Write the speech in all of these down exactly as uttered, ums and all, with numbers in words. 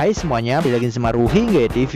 Hai semuanya, balik lagi sama Ruhy Gawe T V.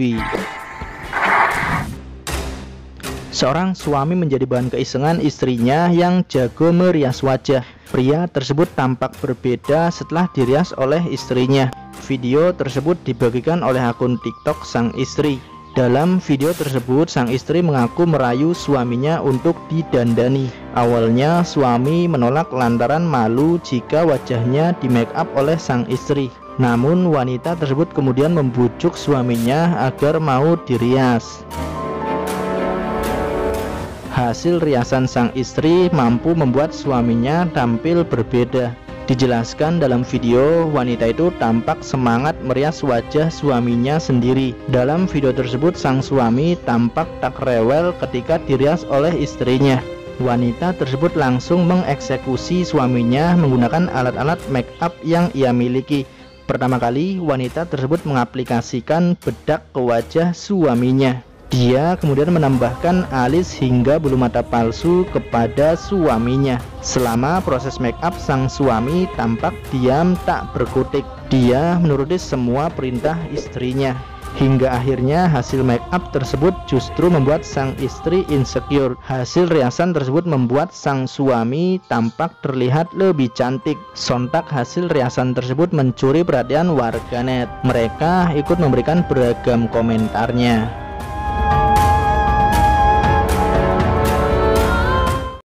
Seorang suami menjadi bahan keisengan istrinya yang jago merias wajah. Pria tersebut tampak berbeda setelah dirias oleh istrinya. Video tersebut dibagikan oleh akun TikTok sang istri. Dalam video tersebut, sang istri mengaku merayu suaminya untuk didandani. Awalnya suami menolak lantaran malu jika wajahnya di make up oleh sang istri. Namun wanita tersebut kemudian membujuk suaminya agar mau dirias. Hasil riasan sang istri mampu membuat suaminya tampil berbeda. Dijelaskan dalam video, wanita itu tampak semangat merias wajah suaminya sendiri. Dalam video tersebut, sang suami tampak tak rewel ketika dirias oleh istrinya. Wanita tersebut langsung mengeksekusi suaminya menggunakan alat-alat make up yang ia miliki. Pertama kali, wanita tersebut mengaplikasikan bedak ke wajah suaminya. Dia kemudian menambahkan alis hingga bulu mata palsu kepada suaminya. Selama proses make up, sang suami tampak diam tak berkutik. Dia menuruti semua perintah istrinya. Hingga akhirnya hasil make up tersebut justru membuat sang istri insecure. Hasil riasan tersebut membuat sang suami tampak terlihat lebih cantik. Sontak hasil riasan tersebut mencuri perhatian warganet. Mereka ikut memberikan beragam komentarnya.